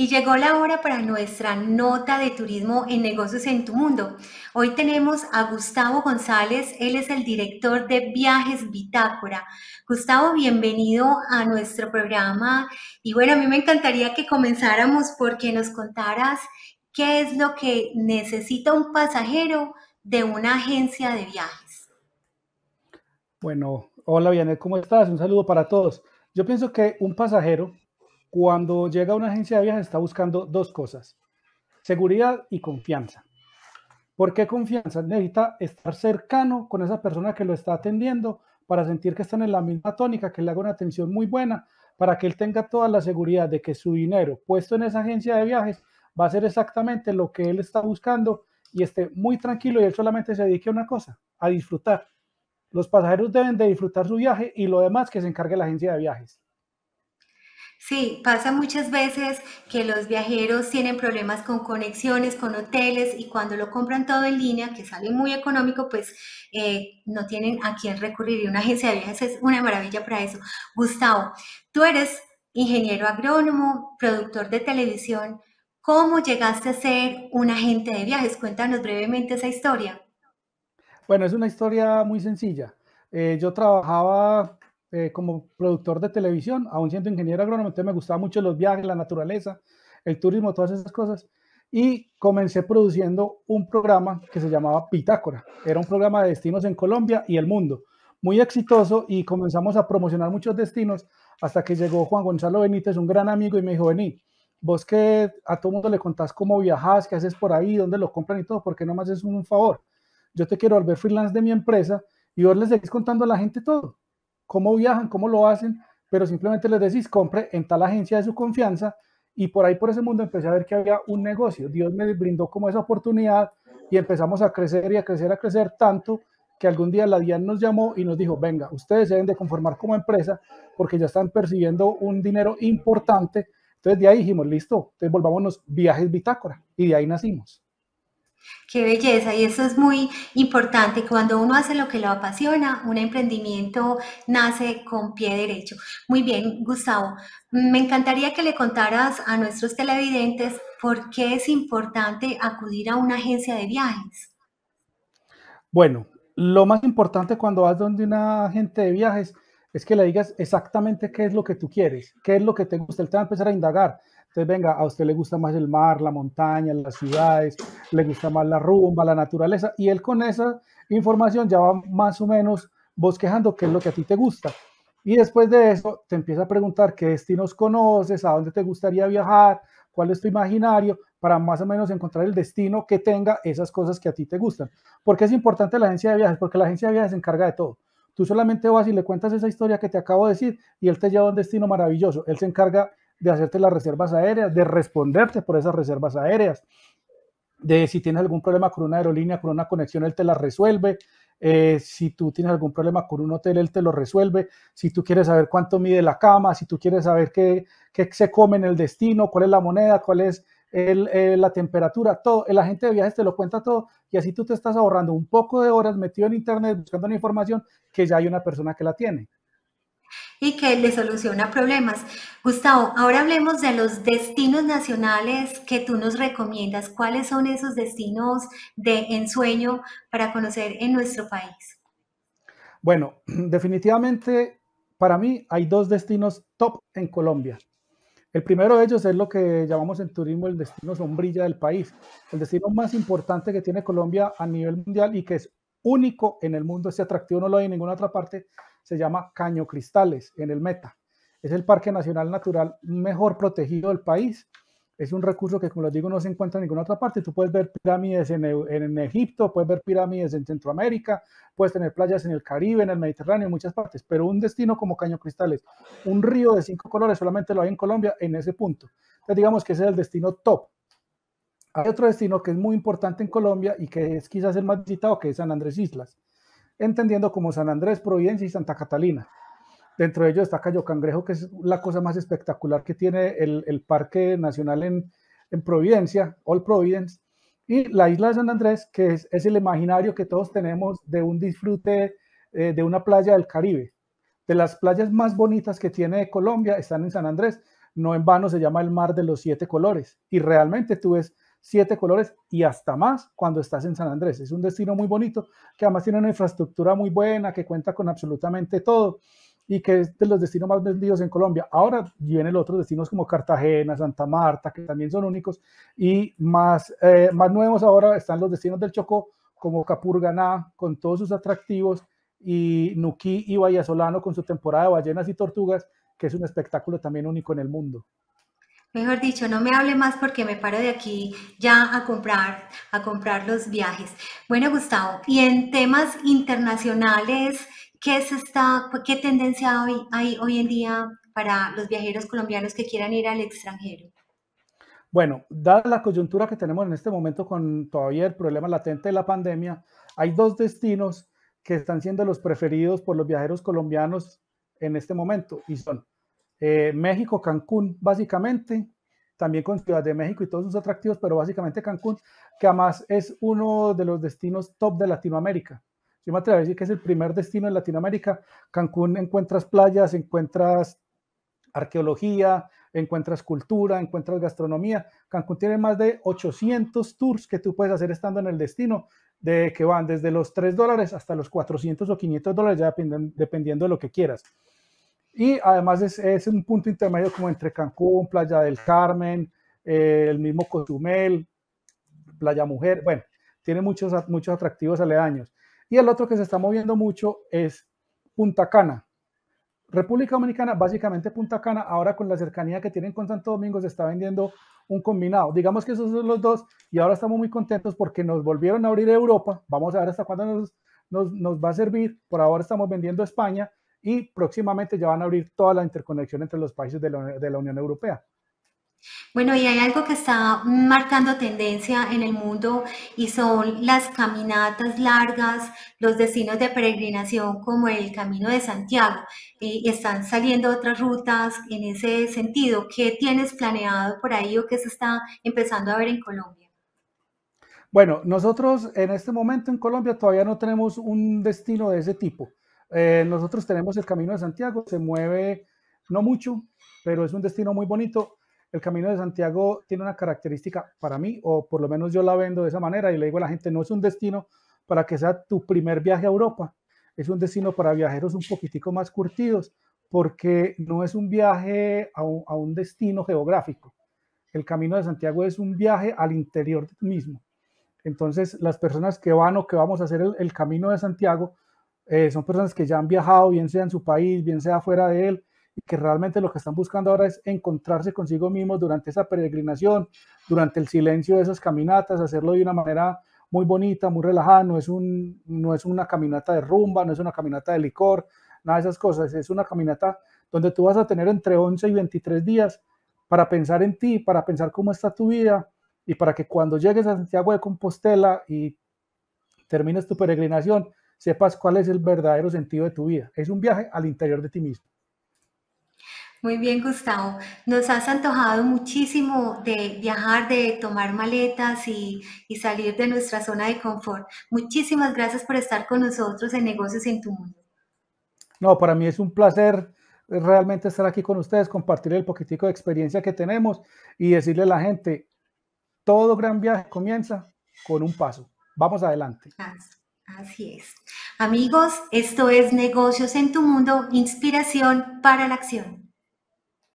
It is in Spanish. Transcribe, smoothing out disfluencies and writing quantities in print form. Y llegó la hora para nuestra nota de turismo en Negocios en tu Mundo. Hoy tenemos a Gustavo González, él es el director de Viajes Bitácora. Gustavo, bienvenido a nuestro programa. Y bueno, a mí me encantaría que comenzáramos porque nos contaras qué es lo que necesita un pasajero de una agencia de viajes. Bueno, hola Vianet, ¿cómo estás? Un saludo para todos. Yo pienso que un pasajero, cuando llega a una agencia de viajes, está buscando dos cosas: seguridad y confianza. ¿Por qué confianza? Necesita estar cercano con esa persona que lo está atendiendo para sentir que están en la misma tónica, que le haga una atención muy buena, para que él tenga toda la seguridad de que su dinero puesto en esa agencia de viajes va a ser exactamente lo que él está buscando y esté muy tranquilo y él solamente se dedique a una cosa: a disfrutar. Los pasajeros deben de disfrutar su viaje y lo demás que se encargue la agencia de viajes. Sí, pasa muchas veces que los viajeros tienen problemas con conexiones, con hoteles, y cuando lo compran todo en línea, que sale muy económico, pues no tienen a quién recurrir, y una agencia de viajes es una maravilla para eso. Gustavo, tú eres ingeniero agrónomo, productor de televisión. ¿Cómo llegaste a ser un agente de viajes? Cuéntanos brevemente esa historia. Bueno, es una historia muy sencilla. Yo trabajaba como productor de televisión, aún siendo ingeniero agrónomo, entonces me gustaban mucho los viajes, la naturaleza, el turismo, todas esas cosas, y comencé produciendo un programa que se llamaba Bitácora. Era un programa de destinos en Colombia y el mundo, muy exitoso, y comenzamos a promocionar muchos destinos hasta que llegó Juan Gonzalo Benítez, un gran amigo, y me dijo: vení, vos que a todo mundo le contás cómo viajás, qué haces por ahí, dónde lo compran y todo, ¿por qué no me haces un favor? Yo te quiero volver freelance de mi empresa y vos les seguís contando a la gente todo, cómo viajan, cómo lo hacen, pero simplemente les decís: compre en tal agencia de su confianza. Y por ahí, por ese mundo, empecé a ver que había un negocio. Dios me brindó como esa oportunidad y empezamos a crecer y a crecer, tanto que algún día la DIAN nos llamó y nos dijo: venga, ustedes deben de conformar como empresa porque ya están percibiendo un dinero importante. Entonces de ahí dijimos: listo, entonces volvámonos Viajes Bitácora, y de ahí nacimos. Qué belleza, y eso es muy importante. Cuando uno hace lo que lo apasiona, un emprendimiento nace con pie derecho. Muy bien, Gustavo, me encantaría que le contaras a nuestros televidentes por qué es importante acudir a una agencia de viajes. Bueno, lo más importante cuando vas donde una agente de viajes es que le digas exactamente qué es lo que tú quieres, qué es lo que te gusta. Él te va a empezar a indagar. Entonces, venga, a usted le gusta más el mar, la montaña, las ciudades, le gusta más la rumba, la naturaleza, y él con esa información ya va más o menos bosquejando qué es lo que a ti te gusta. Y después de eso te empieza a preguntar qué destinos conoces, a dónde te gustaría viajar, cuál es tu imaginario, para más o menos encontrar el destino que tenga esas cosas que a ti te gustan. ¿Por qué es importante la agencia de viajes? Porque la agencia de viajes se encarga de todo. Tú solamente vas y le cuentas esa historia que te acabo de decir y él te lleva a un destino maravilloso. Él se encarga de hacerte las reservas aéreas, de responderte por esas reservas aéreas, de si tienes algún problema con una aerolínea, con una conexión, él te la resuelve, si tú tienes algún problema con un hotel, él te lo resuelve, si tú quieres saber cuánto mide la cama, si tú quieres saber qué se come en el destino, cuál es la moneda, cuál es la temperatura, todo. El agente de viajes te lo cuenta todo, y así tú te estás ahorrando un poco de horas metido en internet buscando una información que ya hay una persona que la tiene y que le soluciona problemas. Gustavo, ahora hablemos de los destinos nacionales que tú nos recomiendas. ¿Cuáles son esos destinos de ensueño para conocer en nuestro país? Bueno, definitivamente para mí hay dos destinos top en Colombia. El primero de ellos es lo que llamamos en turismo el destino sombrilla del país, el destino más importante que tiene Colombia a nivel mundial y que es único en el mundo. Este atractivo no lo hay en ninguna otra parte. Se llama Caño Cristales, en el Meta. Es el parque nacional natural mejor protegido del país. Es un recurso que, como les digo, no se encuentra en ninguna otra parte. Tú puedes ver pirámides en Egipto, puedes ver pirámides en Centroamérica, puedes tener playas en el Caribe, en el Mediterráneo, en muchas partes. Pero un destino como Caño Cristales, un río de 5 colores, solamente lo hay en Colombia en ese punto. Entonces digamos que ese es el destino top. Hay otro destino que es muy importante en Colombia y que es quizás el más visitado, que es San Andrés Islas, entendiendo como San Andrés, Providencia y Santa Catalina. Dentro de ellos está Cayo Cangrejo, que es la cosa más espectacular que tiene el Parque Nacional en Providencia, All Providence, y la isla de San Andrés, que es el imaginario que todos tenemos de un disfrute de una playa del Caribe. De las playas más bonitas que tiene Colombia están en San Andrés. No en vano se llama el Mar de los Siete Colores, y realmente tú ves 7 colores y hasta más cuando estás en San Andrés. Es un destino muy bonito, que además tiene una infraestructura muy buena, que cuenta con absolutamente todo y que es de los destinos más vendidos en Colombia. Ahora vienen otros destinos como Cartagena, Santa Marta, que también son únicos, y más nuevos ahora están los destinos del Chocó, como Capurganá, con todos sus atractivos, y Nuquí y Bahía Solano, con su temporada de ballenas y tortugas, que es un espectáculo también único en el mundo. Mejor dicho, no me hable más porque me paro de aquí ya a comprar los viajes. Bueno, Gustavo, y en temas internacionales, ¿qué tendencia hay hoy en día para los viajeros colombianos que quieran ir al extranjero? Bueno, dada la coyuntura que tenemos en este momento con todavía el problema latente de la pandemia, hay dos destinos que están siendo los preferidos por los viajeros colombianos en este momento, y son México, Cancún, básicamente, también con Ciudad de México y todos sus atractivos, pero básicamente Cancún, que además es uno de los destinos top de Latinoamérica. Yo me atrevo a decir que es el primer destino en Latinoamérica. Cancún, encuentras playas, encuentras arqueología, encuentras cultura, encuentras gastronomía. Cancún tiene más de 800 tours que tú puedes hacer estando en el destino, que van desde los $3 hasta los $400 o $500, ya dependiendo de lo que quieras. Y además es un punto intermedio como entre Cancún, Playa del Carmen, el mismo Cozumel, Playa Mujer. Bueno, tiene muchos atractivos aledaños. Y el otro que se está moviendo mucho es Punta Cana. República Dominicana, básicamente Punta Cana, ahora con la cercanía que tienen con Santo Domingo, se está vendiendo un combinado. Digamos que esos son los dos, y ahora estamos muy contentos porque nos volvieron a abrir Europa. Vamos a ver hasta cuándo nos va a servir. Por ahora estamos vendiendo España, y próximamente ya van a abrir toda la interconexión entre los países de la Unión Europea. Bueno, y hay algo que está marcando tendencia en el mundo, y son las caminatas largas, los destinos de peregrinación como el Camino de Santiago. Están saliendo otras rutas en ese sentido. ¿Qué tienes planeado por ahí o qué se está empezando a ver en Colombia? Bueno, nosotros en este momento en Colombia todavía no tenemos un destino de ese tipo. Nosotros tenemos el Camino de Santiago, se mueve no mucho, pero es un destino muy bonito. El Camino de Santiago tiene una característica para mí, o por lo menos yo la vendo de esa manera y le digo a la gente: no es un destino para que sea tu primer viaje a Europa, es un destino para viajeros un poquitico más curtidos, porque no es un viaje a un destino geográfico. El Camino de Santiago es un viaje al interior de ti mismo. Entonces, las personas que van o que vamos a hacer el Camino de Santiago son personas que ya han viajado, bien sea en su país, bien sea fuera de él, y que realmente lo que están buscando ahora es encontrarse consigo mismos durante esa peregrinación, durante el silencio de esas caminatas, hacerlo de una manera muy bonita, muy relajada. No es una caminata de rumba, no es una caminata de licor, nada de esas cosas. Es una caminata donde tú vas a tener entre 11 y 23 días para pensar en ti, para pensar cómo está tu vida, y para que cuando llegues a Santiago de Compostela y termines tu peregrinación, sepas cuál es el verdadero sentido de tu vida. Es un viaje al interior de ti mismo. Muy bien, Gustavo. Nos has antojado muchísimo de viajar, de tomar maletas y salir de nuestra zona de confort. Muchísimas gracias por estar con nosotros en Negocios en tu Mundo. No, para mí es un placer realmente estar aquí con ustedes, compartir el poquitico de experiencia que tenemos y decirle a la gente: todo gran viaje comienza con un paso. Vamos adelante. Gracias. Así es. Amigos, esto es Negocios en tu Mundo, inspiración para la acción.